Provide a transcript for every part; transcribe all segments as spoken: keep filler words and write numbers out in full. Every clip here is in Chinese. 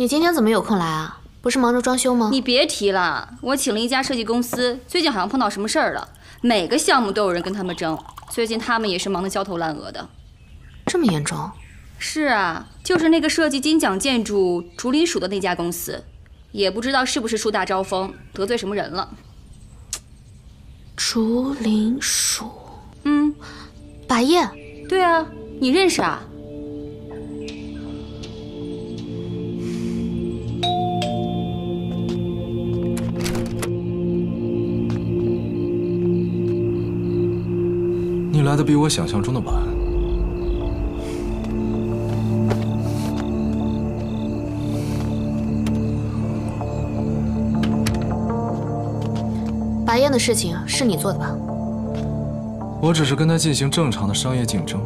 你今天怎么有空来啊？不是忙着装修吗？你别提了，我请了一家设计公司，最近好像碰到什么事儿了，每个项目都有人跟他们争，最近他们也是忙得焦头烂额的。这么严重？是啊，就是那个设计金奖建筑竹林署的那家公司，也不知道是不是树大招风，得罪什么人了。竹林署，嗯，百叶。对啊，你认识啊？ 来的比我想象中的晚。白燕的事情是你做的吧？我只是跟他进行正常的商业竞争，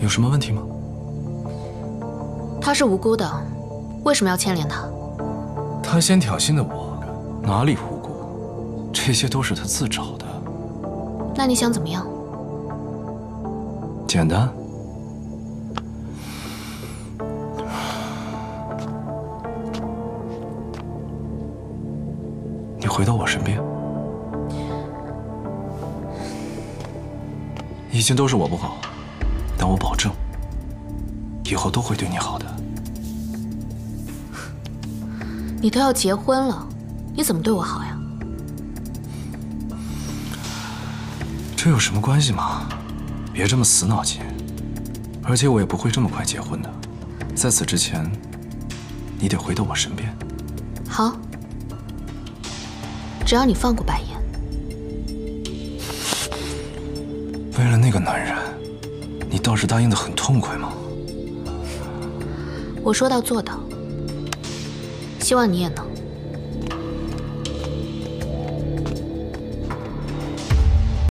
有什么问题吗？他是无辜的，为什么要牵连他？他先挑衅的我，哪里无辜？ 这些都是他自找的。那你想怎么样？简单。你回到我身边，以前都是我不好，但我保证，以后都会对你好的。你都要结婚了，你怎么对我好呀？ 这有什么关系嘛？别这么死脑筋，而且我也不会这么快结婚的。在此之前，你得回到我身边。好，只要你放过白岩。为了那个男人，你倒是答应得很痛快嘛。我说到做到，希望你也能。